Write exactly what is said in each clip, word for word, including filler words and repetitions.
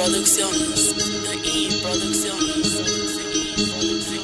Producciones. The E Producciones. The E Producciones. The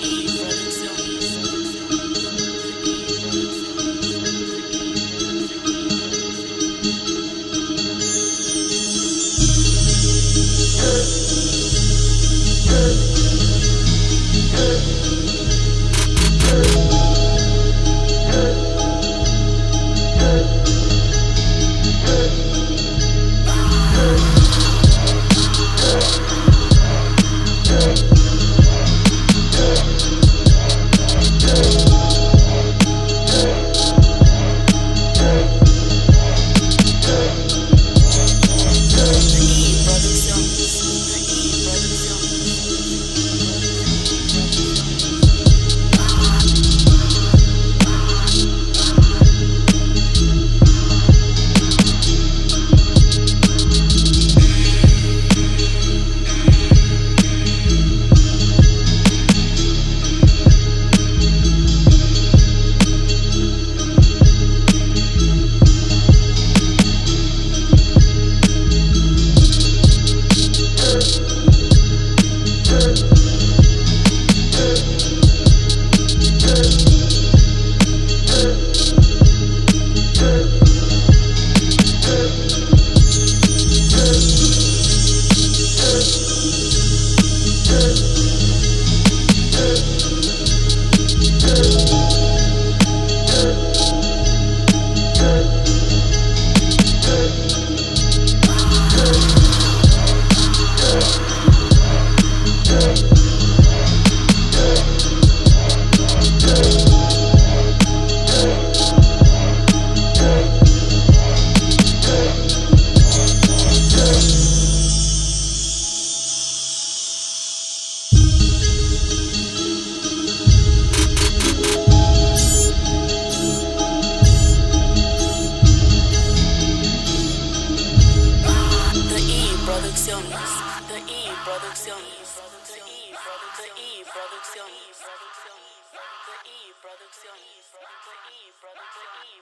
E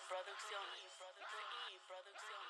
Producciones. The E Producciones.